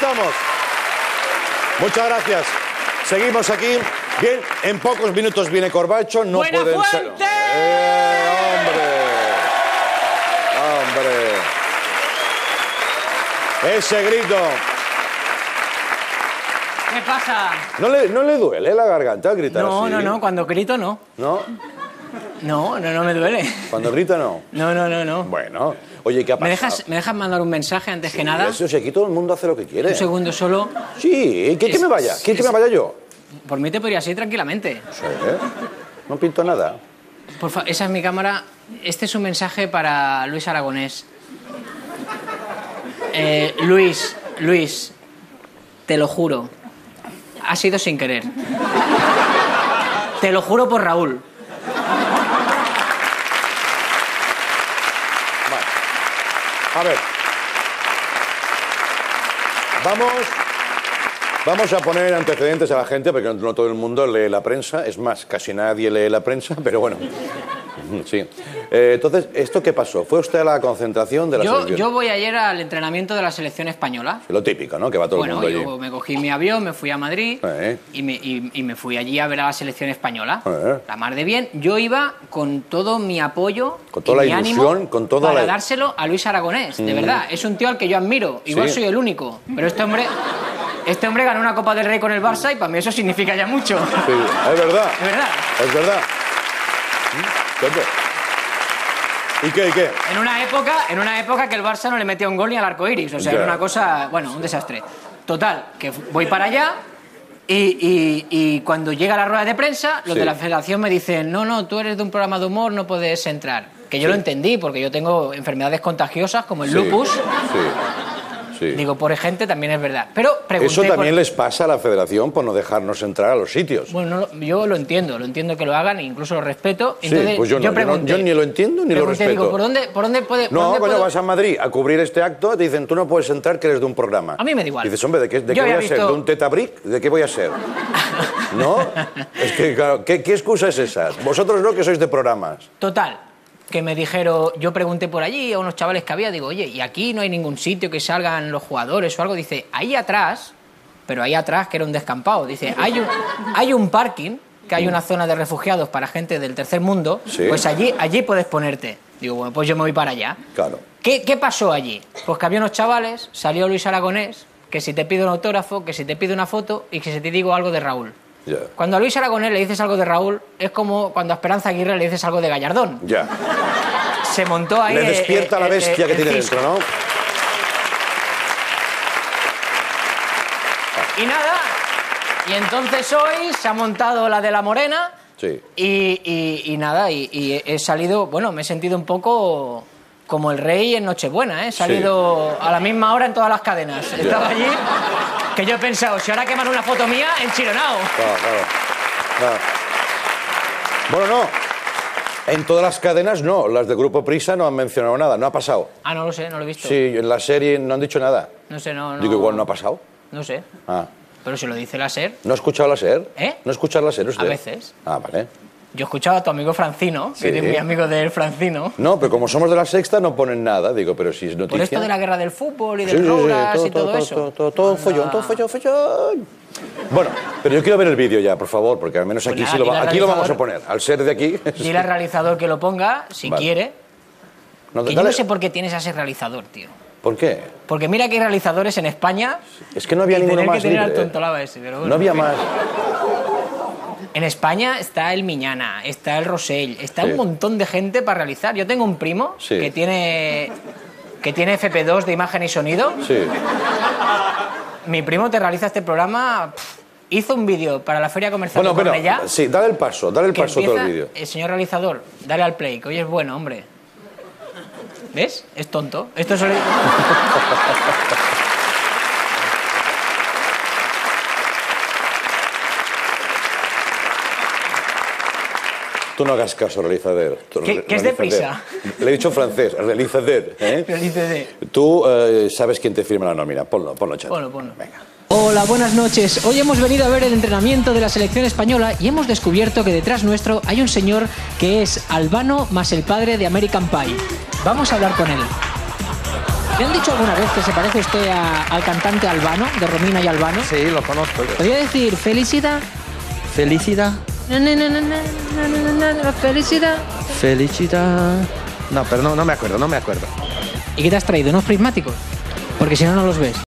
estamos. Muchas gracias. Seguimos aquí. Bien, en pocos minutos viene Corbacho. No pueden ser. ¡Hombre! ¡Hombre! Ese grito. ¿Qué pasa? ¿No le duele la garganta al gritar así? No. Cuando grito, no. ¿No? No me duele. Cuando grita, no. No. Bueno. Oye, ¿qué ha pasado? ¿Me dejas mandar un mensaje antes que nada? Eso sí, aquí todo el mundo hace lo que quiere. Un segundo solo. Sí, ¿qué me vaya? ¿Qué me vaya yo? Por mí te podrías ir tranquilamente. Sí, ¿eh? No pinto nada. Por favor, esa es mi cámara. Este es un mensaje para Luis Aragonés. Luis, te lo juro. Ha sido sin querer. Te lo juro por Raúl. A ver, vamos a poner antecedentes a la gente, porque no todo el mundo lee la prensa. Es más, casi nadie lee la prensa, pero bueno, sí. Entonces, ¿esto qué pasó? ¿Fue usted a la concentración de la selección? Yo voy ayer al entrenamiento de la selección española. Lo típico, ¿no? Que va todo el mundo allí. Me cogí mi avión, me fui a Madrid y me fui allí a ver a la selección española. La mar de bien. Yo iba con todo mi apoyo, con toda la ilusión, con toda para dárselo a Luis Aragonés, de verdad. Es un tío al que yo admiro. Igual soy el único, pero este hombre ganó una Copa del Rey con el Barça y para mí eso significa ya mucho. Sí, es verdad. Es verdad. ¿Y qué? En una época que el Barça no le metía un gol ni al arco iris. O sea, era una cosa... Bueno, un desastre. Total, que voy para allá y cuando llega la rueda de prensa, los de la federación me dicen no, tú eres de un programa de humor, no puedes entrar. Que yo lo entendí, porque yo tengo enfermedades contagiosas como el lupus. Sí. Digo, por gente también es verdad. Pero pregunté... Eso también les pasa a la federación por no dejarnos entrar a los sitios. Bueno, yo lo entiendo que lo hagan, incluso lo respeto. Entonces, pues yo ni lo entiendo ni lo respeto. Digo, ¿por dónde puede...? No, cuando vas a Madrid a cubrir este acto, te dicen, tú no puedes entrar, que eres de un programa. A mí me da igual. Y dices, hombre, ¿de qué voy a ser? ¿De un tetabric? ¿De qué voy a ser? ¿No? Es que, claro, ¿qué excusa es esa? Vosotros no, que sois de programas. Total. Que me dijeron, yo pregunté por allí a unos chavales que había, digo, oye, ¿y aquí no hay ningún sitio que salgan los jugadores o algo? Dice, ahí atrás, que era un descampado, dice, hay un parking, que hay una zona de refugiados para gente del tercer mundo, pues allí puedes ponerte. Digo, bueno, pues yo me voy para allá. Claro. ¿Qué pasó allí? Pues que había unos chavales, salió Luis Aragonés, que si te pido un autógrafo, que si te pido una foto y que si te digo algo de Raúl. Yeah. Cuando a Luis Aragonés le dices algo de Raúl, es como cuando a Esperanza Aguirre le dices algo de Gallardón. Ya. Yeah. Se montó ahí... Le despierta la bestia que tiene dentro, ¿no? Y nada, y entonces hoy se ha montado la de la morena. Sí. Y nada, y he salido... Bueno, me he sentido un poco... como el rey en Nochebuena, ¿eh? He salido a la misma hora en todas las cadenas. Yeah. Estaba allí, que yo he pensado, si ahora queman una foto mía, en Chironao. Claro. Bueno, no. En todas las cadenas no. Las de Grupo Prisa no han mencionado nada, no ha pasado. Ah, no lo sé, no lo he visto. Sí, en la serie no han dicho nada. No sé, no. Digo, igual no ha pasado. No sé. Ah. Pero si lo dice la SER. ¿No ha escuchado la SER? ¿Eh? ¿No ha escuchado la SER usted? A veces. Ah, vale. Yo he escuchado a tu amigo Francino, que es muy amigo de él, Francino. No, pero como somos de la Sexta no ponen nada, digo, pero si es noticia... Por esto de la guerra del fútbol y del Rolas y todo eso. Todo follón. Bueno, pero yo quiero ver el vídeo ya, por favor, porque al menos aquí pues nada, aquí lo vamos a poner, al ser de aquí. Dile al realizador que lo ponga, si quiere. No, que yo no sé por qué tienes a ese realizador, tío. ¿Por qué? Porque mira que hay realizadores en España... Es que no había ninguno más libre. Al tontolaba ese, pero bueno, no había más... En España está el Miñana, está el Rosell, está un montón de gente para realizar. Yo tengo un primo que tiene FP2 de imagen y sonido. Sí. Mi primo te realiza este programa. Hizo un vídeo para la feria comercial con ella. Sí, dale el paso todo el vídeo. El señor realizador, dale al play, que hoy es bueno, hombre. ¿Ves? Es tonto. Esto solo... Tú no hagas caso, realizador. ¿Qué es de prisa? Le he dicho francés, realizador. ¿Eh? Tú sabes quién te firma la nómina. Ponlo, chat. Ponlo. Venga. Hola, buenas noches. Hoy hemos venido a ver el entrenamiento de la selección española y hemos descubierto que detrás nuestro hay un señor que es Al Bano más el padre de American Pie. Vamos a hablar con él. ¿Me han dicho alguna vez que se parece usted al cantante Al Bano, de Romina y Al Bano? Sí, lo conozco. Podría decir felicidad. Felicidad. Felicidad. Felicidad. No, pero no me acuerdo, ¿Y qué te has traído? ¿Unos prismáticos? Porque si no, no los ves.